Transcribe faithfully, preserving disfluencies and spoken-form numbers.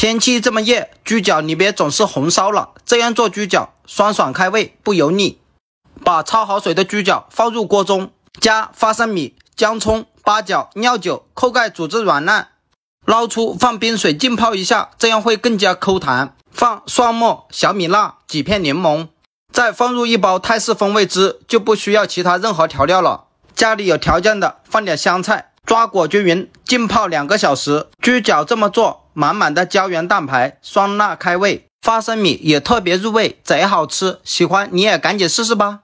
天气这么热，猪脚你别总是红烧了，这样做猪脚酸爽开胃，不油腻。把焯好水的猪脚放入锅中，加花生米、姜葱、八角、料酒，扣盖煮至软烂，捞出放冰水浸泡一下，这样会更加抠弹。放蒜末、小米辣、几片柠檬，再放入一包泰式风味汁，就不需要其他任何调料了。家里有条件的放点香菜，抓裹均匀，浸泡两个小时。猪脚这么做。 满满的胶原蛋白，酸辣开胃，花生米也特别入味，贼好吃！喜欢你也赶紧试试吧。